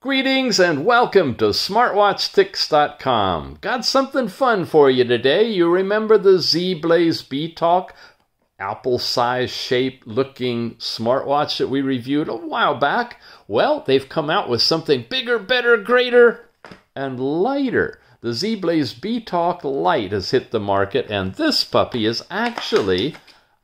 Greetings and welcome to smartwatchticks.com. Got something fun for you today. You remember the Zeblaze BTalk apple size shape looking smartwatch that we reviewed a while back? Well, they've come out with something bigger, better, greater, and lighter. The Zeblaze BTalk Lite has hit the market, and this puppy is actually,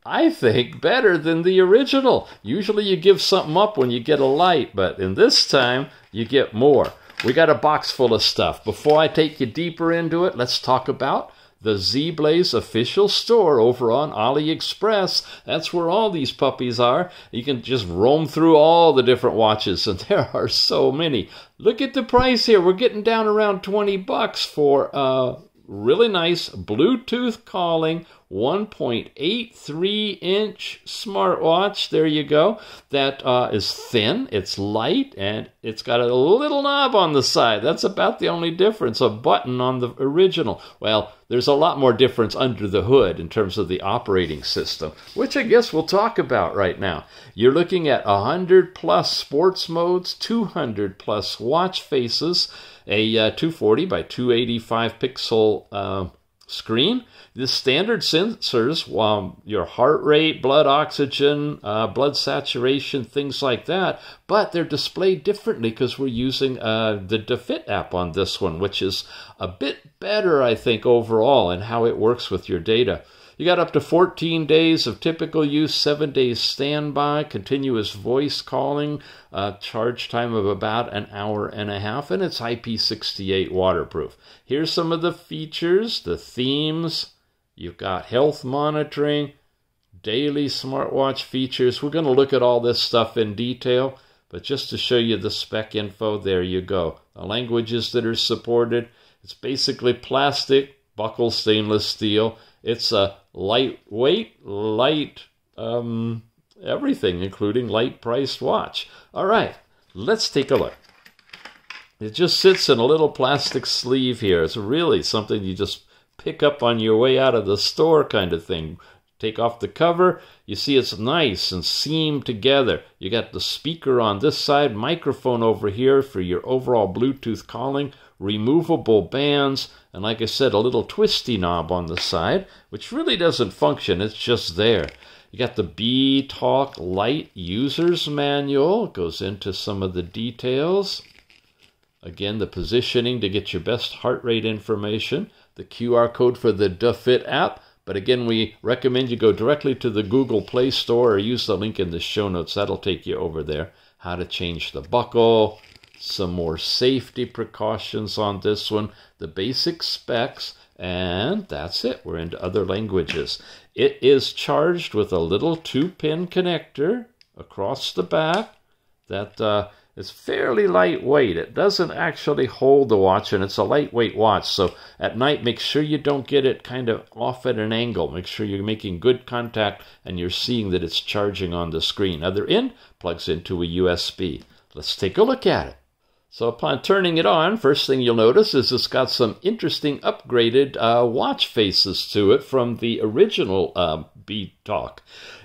I think, better than the original. Usually you give something up when you get a light, but in this time, you get more. We got a box full of stuff. Before I take you deeper into it, let's talk about the Zeblaze official store over on AliExpress. That's where all these puppies are. You can just roam through all the different watches, and there are so many. Look at the price here. We're getting down around 20 bucks for really nice Bluetooth calling 1.83-inch smartwatch. There you go. That is thin, it's light, and it's got a little knob on the side. That's about the only difference, a button on the original. Well, there's a lot more difference under the hood in terms of the operating system, which I guess we'll talk about right now. You're looking at 100-plus sports modes, 200-plus watch faces, a 240 by 285 pixel screen. The standard sensors, your heart rate, blood oxygen, blood saturation, things like that, but they're displayed differently because we're using the Da Fit app on this one, which is a bit better, I think, overall in how it works with your data. You got up to 14 days of typical use, 7 days standby, continuous voice calling, charge time of about an hour and a half, and it's IP68 waterproof. Here's some of the features, the themes. You've got health monitoring, daily smartwatch features. We're going to look at all this stuff in detail, but just to show you the spec info, there you go. The languages that are supported. It's basically plastic, buckle stainless steel. It's a lightweight, light everything, including light-priced watch. All right, let's take a look. It just sits in a little plastic sleeve here. It's really something you just pick up on your way out of the store kind of thing. Take off the cover. You see it's nice and seamed together. You got the speaker on this side, microphone over here for your overall Bluetooth calling, removable bands, and like I said, a little twisty knob on the side, which really doesn't function. It's just there. You got the BTalk Lite User's Manual. It goes into some of the details. Again, the positioning to get your best heart rate information. The QR code for the Da Fit app. But again, we recommend you go directly to the Google Play Store or use the link in the show notes. That'll take you over there. How to change the buckle. Some more safety precautions on this one. The basic specs. And that's it. We're into other languages. It is charged with a little 2-pin connector across the back. That is fairly lightweight. It doesn't actually hold the watch, and it's a lightweight watch. So at night, make sure you don't get it kind of off at an angle. Make sure you're making good contact, and you're seeing that it's charging on the screen. Other end plugs into a USB. Let's take a look at it. So upon turning it on, first thing you'll notice is it's got some interesting upgraded watch faces to it from the original BTalk.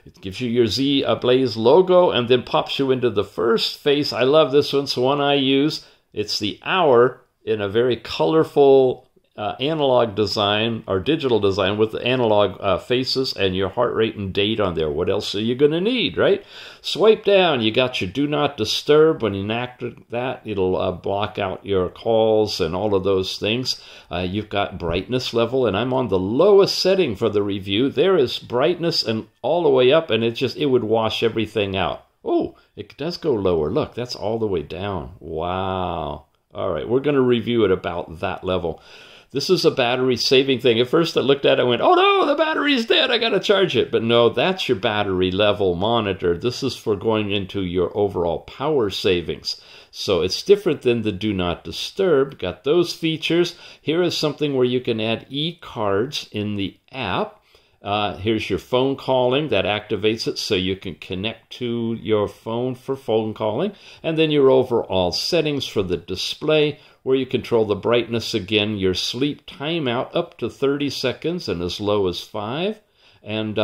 It gives you your Zeblaze logo and then pops you into the first face. I love this one. It's the one I use. It's the hour in a very colorful analog design or digital design with the analog faces and your heart rate and date on there. What else are you going to need, right? Swipe down. You got your do not disturb. When you enact that, it'll block out your calls and all of those things. You've got brightness level, and I'm on the lowest setting for the review. There is brightness and all the way up, and it would wash everything out. Oh, it does go lower. Look, that's all the way down. Wow. All right, we're going to review it about that level. This is a battery-saving thing. At first I looked at it and went, oh no, the battery's dead, I got to charge it. But no, that's your battery level monitor. This is for going into your overall power savings. So it's different than the Do Not Disturb. Got those features. Here is something where you can add e-cards in the app. Here's your phone calling. That activates it so you can connect to your phone for phone calling. And then your overall settings for the display where you control the brightness again, your sleep timeout up to 30 seconds and as low as 5. And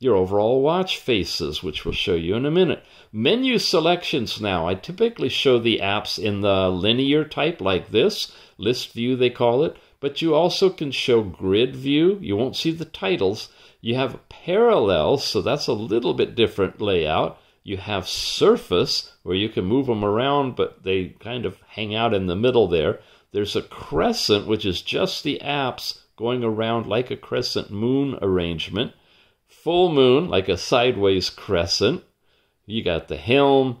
your overall watch faces, which we'll show you in a minute. Menu selections now. I typically show the apps in the linear type like this, list view they call it, but you also can show grid view. You won't see the titles. You have parallels, so that's a little bit different layout. You have surface, where you can move them around, but they kind of hang out in the middle there. There's a crescent, which is just the apps going around like a crescent moon arrangement. Full moon, like a sideways crescent. You got the helm,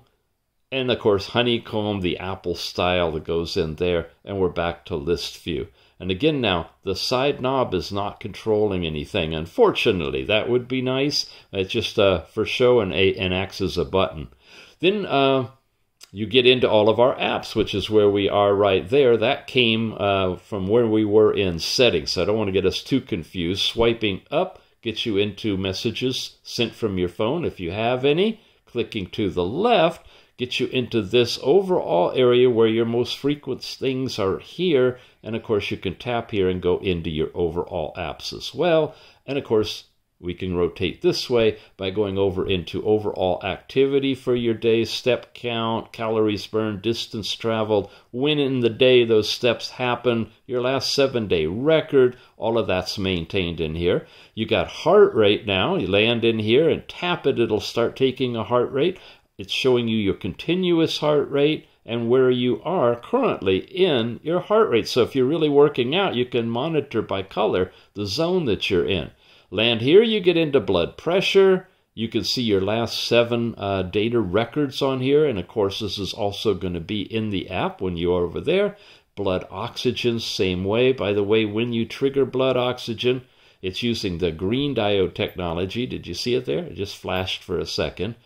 and of course honeycomb, the apple style that goes in there, and we're back to list view. And again now, the side knob is not controlling anything. Unfortunately, that would be nice. It's just for show and acts as a button. Then you get into all of our apps, which is where we are right there. That came from where we were in settings. So I don't want to get us too confused. Swiping up gets you into messages sent from your phone, if you have any. Clicking to the left gets you into this overall area where your most frequent things are here. And of course, you can tap here and go into your overall apps as well. And of course, we can rotate this way by going over into overall activity for your day, step count, calories burned, distance traveled, when in the day those steps happen, your last 7-day record, all of that's maintained in here. You got heart rate now. You land in here and tap it, it'll start taking a heart rate. It's showing you your continuous heart rate and where you are currently in your heart rate. So if you're really working out, you can monitor by color the zone that you're in. Land here, you get into blood pressure. You can see your last 7 data records on here. And of course, this is also going to be in the app when you are over there. Blood oxygen, same way. By the way, when you trigger blood oxygen, it's using the green diode technology. Did you see it there? It just flashed for a second.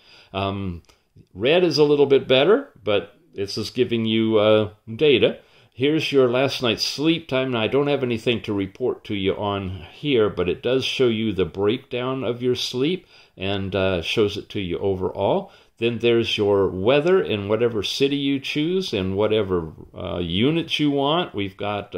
Red is a little bit better, but it's just giving you data. Here's your last night's sleep time. Now, I don't have anything to report to you on here, but it does show you the breakdown of your sleep and shows it to you overall. Then there's your weather in whatever city you choose and whatever units you want. We've got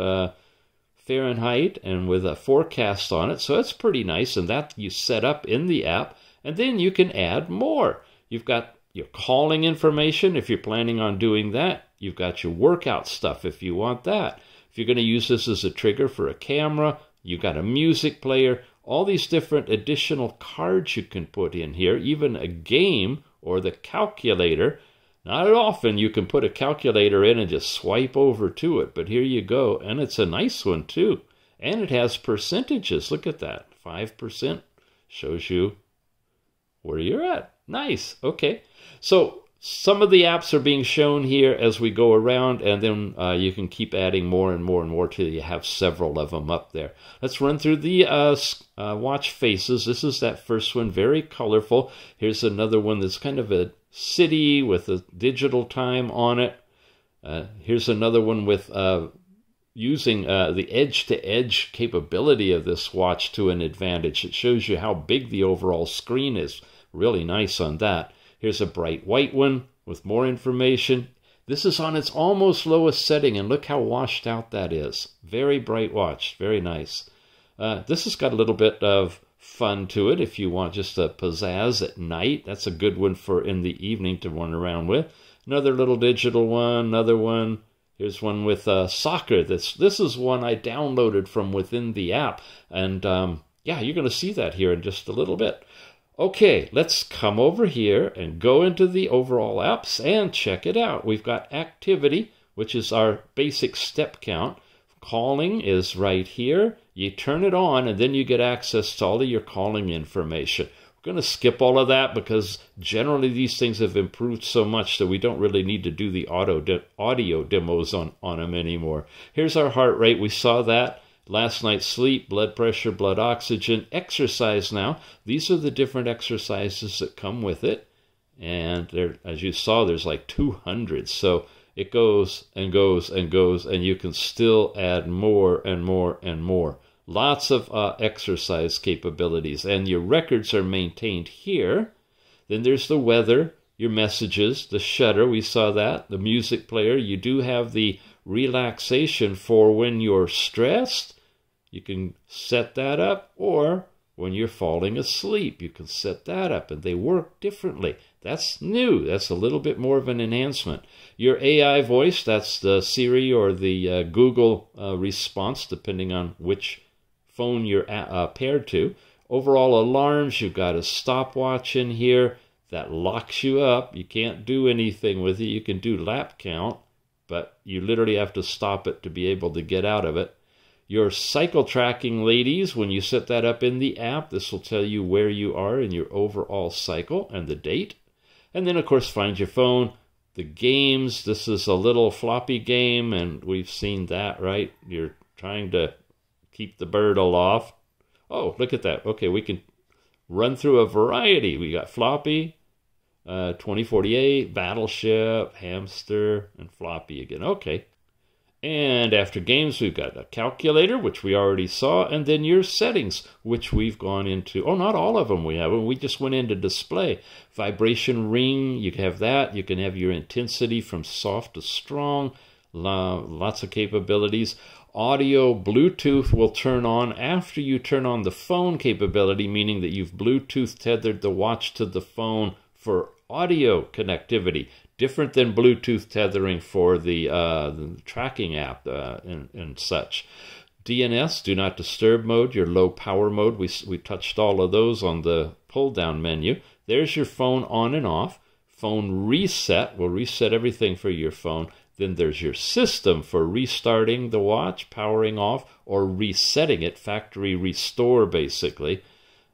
Fahrenheit and with a forecast on it. So that's pretty nice, and that you set up in the app. And then you can add more. You've got your calling information if you're planning on doing that. You've got your workout stuff if you want that. If you're going to use this as a trigger for a camera, you've got a music player, all these different additional cards you can put in here, even a game or the calculator. Not often you can put a calculator in and just swipe over to it, but here you go. And it's a nice one too. And it has percentages. Look at that. 5% shows you where you're at. Nice. Okay. So some of the apps are being shown here as we go around, and then you can keep adding more and more and more till you have several of them up there. Let's run through the watch faces. This is that first one, very colorful. Here's another one that's kind of a city with a digital time on it. Here's another one with using the edge-to-edge capability of this watch to an advantage. It shows you how big the overall screen is. Really nice on that. Here's a bright white one with more information. This is on its almost lowest setting, and look how washed out that is. Very bright watch, very nice. This has got a little bit of fun to it if you want just a pizzazz at night. That's a good one for in the evening to run around with. Another little digital one, another one. Here's one with soccer. This is one I downloaded from within the app, and yeah, you're going to see that here in just a little bit. Okay, let's come over here and go into the overall apps and check it out. We've got activity, which is our basic step count. Calling is right here. You turn it on, and then you get access to all of your calling information. We're going to skip all of that because generally these things have improved so much that we don't really need to do the audio demos on them anymore. Here's our heart rate. We saw that. Last night's sleep, blood pressure, blood oxygen, exercise now. These are the different exercises that come with it. And there, as you saw, there's like 200. So it goes and goes and goes, and you can still add more and more and more. Lots of exercise capabilities. And your records are maintained here. Then there's the weather, your messages, the shutter. We saw that. The music player. You do have the relaxation for when you're stressed. You can set that up, or when you're falling asleep. You can set that up, and they work differently. That's new. That's a little bit more of an enhancement. Your AI voice, that's the Siri or the Google response, depending on which phone you're paired to. Overall alarms, you've got a stopwatch in here that locks you up. You can't do anything with it. You can do lap count, but you literally have to stop it to be able to get out of it. Your cycle tracking, ladies, when you set that up in the app, this will tell you where you are in your overall cycle and the date. And then, of course, find your phone. The games, this is a little floppy game, and we've seen that, right? You're trying to keep the bird aloft. Oh, look at that. Okay, we can run through a variety. We got floppy, 2048, battleship, hamster, and floppy again. Okay. And after games, we've got a calculator, which we already saw, and then your settings, which we've gone into. Oh, not all of them we haven't. We just went into display. Vibration ring, you can have that. You can have your intensity from soft to strong, lots of capabilities. Audio, Bluetooth will turn on after you turn on the phone capability, meaning that you've Bluetooth tethered the watch to the phone for audio connectivity. Different than Bluetooth tethering for the tracking app and such. DNS, do not disturb mode, your low power mode. We touched all of those on the pull-down menu. There's your phone on and off. Phone reset will reset everything for your phone. Then there's your system for restarting the watch, powering off, or resetting it. Factory restore, basically.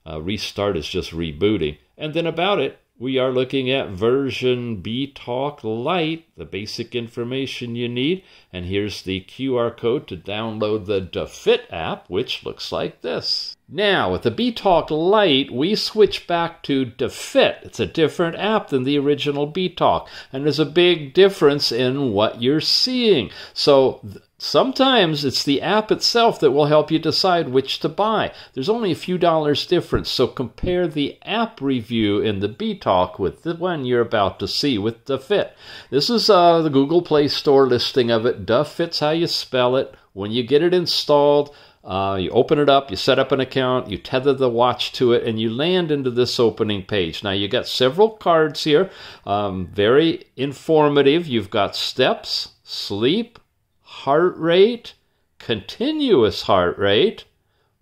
Restart is just rebooting. And then about it, we are looking at version BTalk Lite, the basic information you need. And here's the QR code to download the Da Fit app, which looks like this. Now, with the BTalk Lite, we switch back to Da Fit. It's a different app than the original BTalk, and there's a big difference in what you're seeing. So sometimes it's the app itself that will help you decide which to buy. There's only a few dollars difference, so compare the app review in the BTalk with the one you're about to see with Da Fit. This is the Google Play Store listing of it. Da Fit's how you spell it. When you get it installed, you open it up, you set up an account, you tether the watch to it, and you land into this opening page. Now, you got several cards here, very informative. You've got steps, sleep, heart rate, continuous heart rate,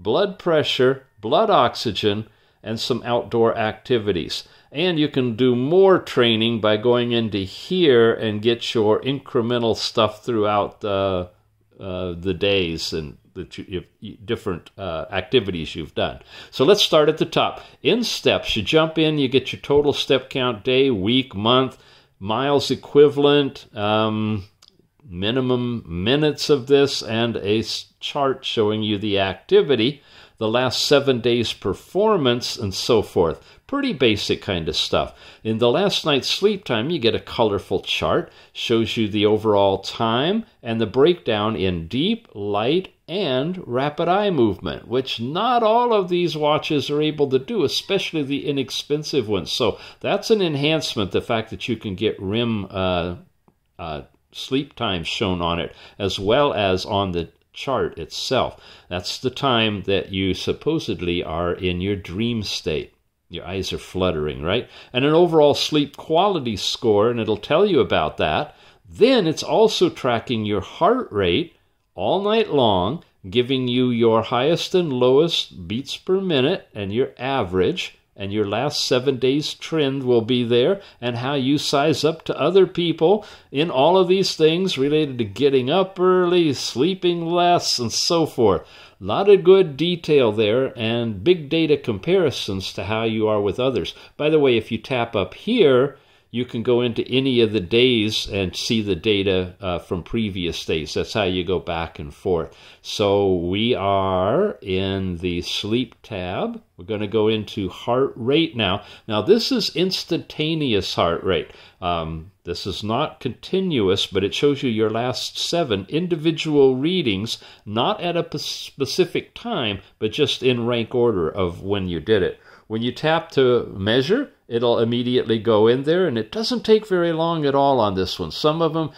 blood pressure, blood oxygen, and some outdoor activities. And you can do more training by going into here and get your incremental stuff throughout the days and the different activities you've done. So let's start at the top. In steps, you jump in, you get your total step count, day, week, month, miles equivalent, minimum minutes of this, and a chart showing you the activity, the last 7 days' performance, and so forth. Pretty basic kind of stuff. In the last night's sleep time, you get a colorful chart, shows you the overall time and the breakdown in deep, light, and rapid eye movement, which not all of these watches are able to do, especially the inexpensive ones. So that's an enhancement, the fact that you can get REM sleep time shown on it, as well as on the chart itself. That's the time that you supposedly are in your dream state. Your eyes are fluttering, right? And an overall sleep quality score, and it'll tell you about that. Then it's also tracking your heart rate all night long, giving you your highest and lowest beats per minute and your average, and your last 7 days trend will be there, and how you size up to other people in all of these things related to getting up early, sleeping less, and so forth. A lot of good detail there, and big data comparisons to how you are with others. By the way, if you tap up here, you can go into any of the days and see the data from previous days. That's how you go back and forth. So we are in the sleep tab. We're going to go into heart rate now. Now, this is instantaneous heart rate. This is not continuous, but it shows you your last 7 individual readings, not at a specific time, but just in rank order of when you did it. When you tap to measure, it'll immediately go in there, and it doesn't take very long at all on this one. Some of them,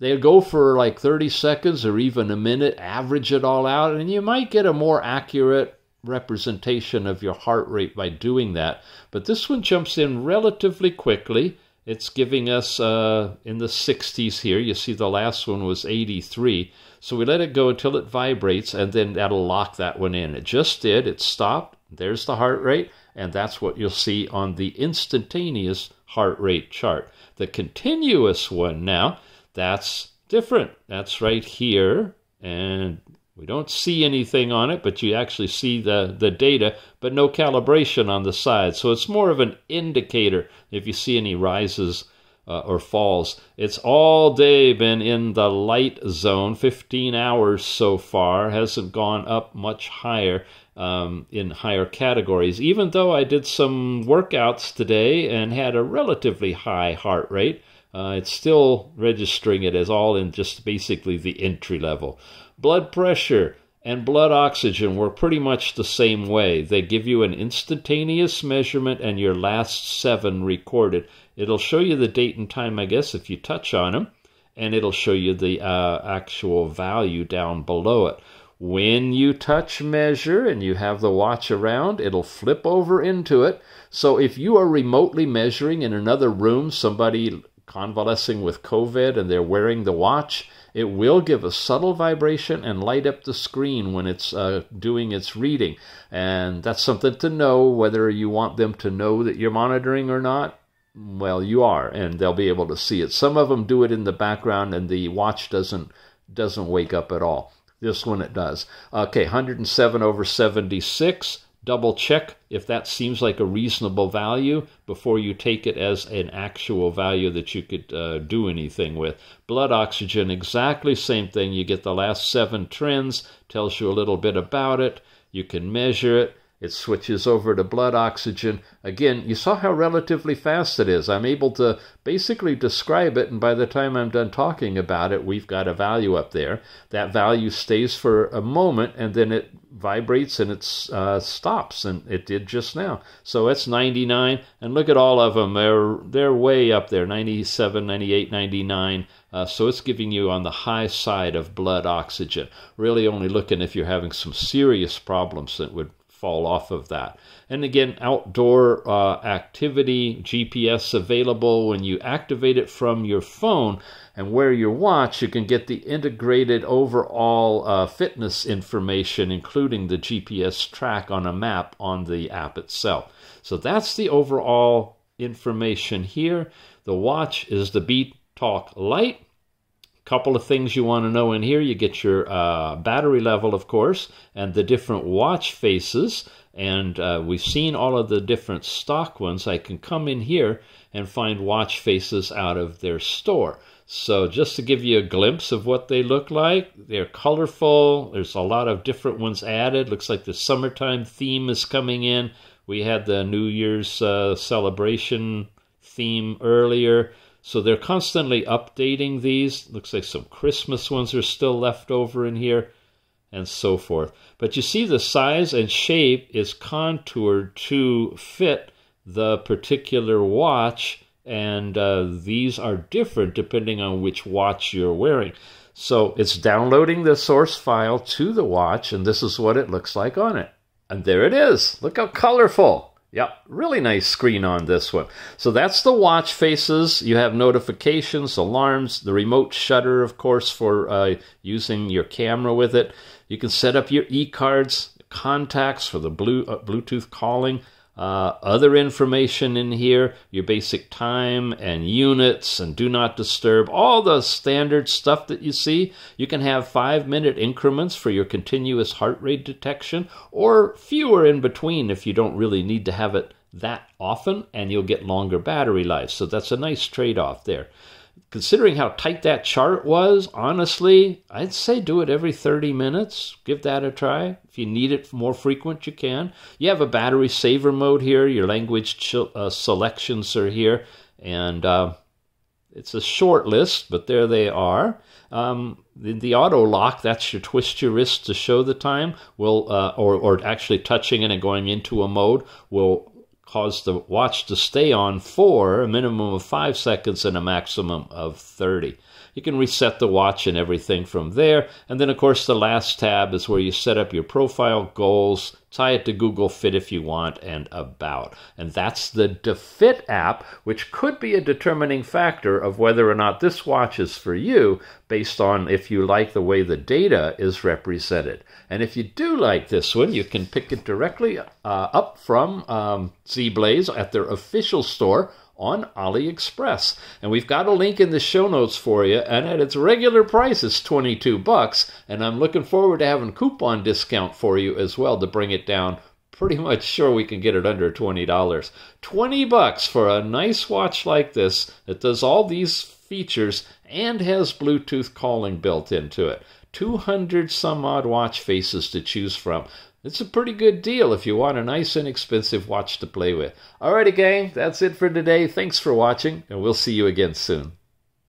they'll go for like 30 seconds or even a minute, average it all out, and you might get a more accurate representation of your heart rate by doing that. But this one jumps in relatively quickly. It's giving us in the 60s here. You see the last one was 83. So we let it go until it vibrates, and then that'll lock that one in. It just did. It stopped. There's the heart rate, and that's what you'll see on the instantaneous heart rate chart. The continuous one now, that's different. That's right here, and we don't see anything on it, but you actually see the data, but no calibration on the side. So it's more of an indicator if you see any rises or falls. It's all day been in the light zone, 15 hours so far, hasn't gone up much higher in higher categories. Even though I did some workouts today and had a relatively high heart rate, it's still registering it as all in just basically the entry level. Blood pressure and blood oxygen were pretty much the same way. They give you an instantaneous measurement and your last 7 recorded. It'll show you the date and time, I guess, if you touch on them, and it'll show you the actual value down below it. When you touch measure and you have the watch around, it'll flip over into it. So if you are remotely measuring in another room, somebody convalescing with COVID and they're wearing the watch, it will give a subtle vibration and light up the screen when it's doing its reading. And that's something to know, whether you want them to know that you're monitoring or not. Well, you are, and they'll be able to see it. Some of them do it in the background and the watch doesn't wake up at all. This one it does. Okay, 107 over 76. Double check if that seems like a reasonable value before you take it as an actual value that you could do anything with. Blood oxygen, exactly same thing. You get the last 7 trends, tells you a little bit about it. You can measure it. It switches over to blood oxygen. Again, you saw how relatively fast it is. I'm able to basically describe it, and by the time I'm done talking about it, we've got a value up there. That value stays for a moment, and then it vibrates and it stops, and it did just now. So it's 99, and look at all of them. They're way up there, 97, 98, 99. So it's giving you on the high side of blood oxygen. Really only looking if you're having some serious problems that would fall off of that. And again, outdoor activity, GPS available. When you activate it from your phone and wear your watch, you can get the integrated overall fitness information, including the GPS track on a map on the app itself. So that's the overall information here. The watch is the BTalk Lite. Couple of things you want to know in here. You get your battery level, of course, and the different watch faces. And we've seen all of the different stock ones. I can come in here and find watch faces out of their store. So just to give you a glimpse of what they look like, they're colorful. There's a lot of different ones added. Looks like the summertime theme is coming in. We had the New Year's celebration theme earlier. So they're constantly updating these. Looks like some Christmas ones are still left over in here, and so forth. But you see the size and shape is contoured to fit the particular watch, and these are different depending on which watch you're wearing. So it's downloading the source file to the watch, and this is what it looks like on it. And there it is. Look how colorful. Yep, really nice screen on this one. So that's the watch faces. You have notifications, alarms, the remote shutter, of course, for using your camera with it. You can set up your e-cards, contacts for the Bluetooth calling, other information in here, your basic time and units and do not disturb, all the standard stuff that you see. You can have 5-minute increments for your continuous heart rate detection, or fewer in between if you don't really need to have it that often, and you'll get longer battery life. So that's a nice trade-off there. Considering how tight that chart was, honestly, I'd say do it every 30 minutes. Give that a try. If you need it more frequent, you can. You have a battery saver mode here. Your language selections are here. And it's a short list, but there they are. The auto lock, that's your twist your wrist to show the time, will, or actually touching it and going into a mode, will cause the watch to stay on for a minimum of 5 seconds and a maximum of 30. You can reset the watch and everything from there. And then, of course, the last tab is where you set up your profile, goals, tie it to Google Fit if you want, and about. And that's the Da Fit app, which could be a determining factor of whether or not this watch is for you based on if you like the way the data is represented. And if you do like this one, you can pick it directly up from Zeblaze at their official store on AliExpress. And we've got a link in the show notes for you, and at its regular price it's $22, and I'm looking forward to having a coupon discount for you as well to bring it down. Pretty much sure we can get it under $20. $20 for a nice watch like this that does all these features and has Bluetooth calling built into it. 200 some odd watch faces to choose from. It's a pretty good deal if you want a nice inexpensive watch to play with. Alrighty gang, that's it for today. Thanks for watching, and we'll see you again soon.